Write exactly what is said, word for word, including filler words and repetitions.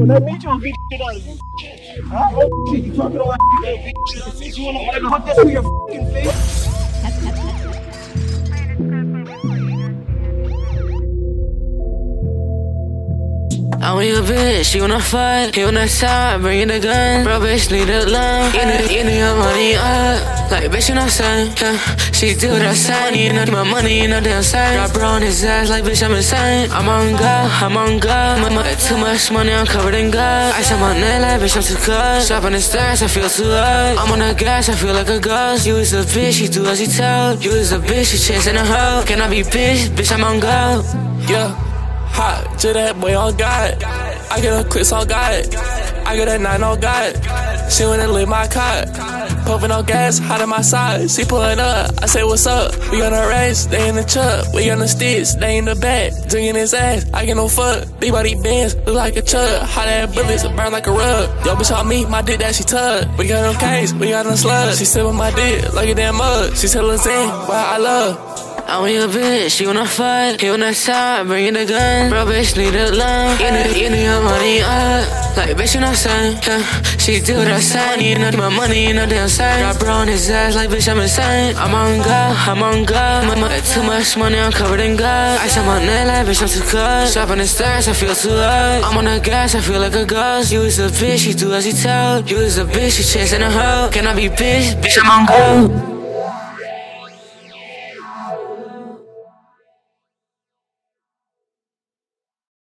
When I meet you, I'll beat shit out of you. Huh? Oh shit, you talking all that shit, man. You can see you on the way to put this through your fucking face. I want your bitch, you wanna fight, you wanna shot, bringing the gun. Bro, bitch, need a line, you need, you need your money up. Like, bitch, you know sign, yeah. She do that sign, you know my money, you know damn sign. Drop her on his ass like, bitch, I'm insane. I'm on God, I'm on God. Mama, too much money, I'm covered in God. I said my name like, bitch, I'm too good. Shop on the stairs, I feel too hot. I'm on the gas, I feel like a ghost. You is a bitch, you do as you told. You is a bitch, you chasing a hoe. Can I be bitch? Bitch, I'm on God, yeah. Hot, to that boy, all got it. I get a quiz, all got it. I get a nine, all got it. She went and lit my cot. Pumping on gas, hot in my side. She pulling up, I say, what's up? We on the race, they in the chuck. We on the sticks, they in the back. Drinking his ass, I get no fuck. Big body bands, look like a chug. Hot ass bullets, burn like a rug. Yo, bitch, all me, my dick that she tug. We got no case, we got no slug. She sipping my dick like a damn mug. She telling Zane, why I love. I want your bitch, you wanna fight, you wanna shot, bringing the gun. Bro, bitch, need a line, you need, you need your money up. Like, bitch, you know sign, yeah. She do that sign, you know my money, you know damn sign. Drop her on his ass like, bitch, I'm insane. I'm on God, I'm on God. Mama, too much money, I'm covered in God. I said my name like, bitch, I'm too good. Shop on the stairs, I feel too hot. I'm on the gas, I feel like a ghost. You is a bitch, you do as you told. You is a bitch, you chasing a hoe. Can I be bitch? Bitch, I'm on God.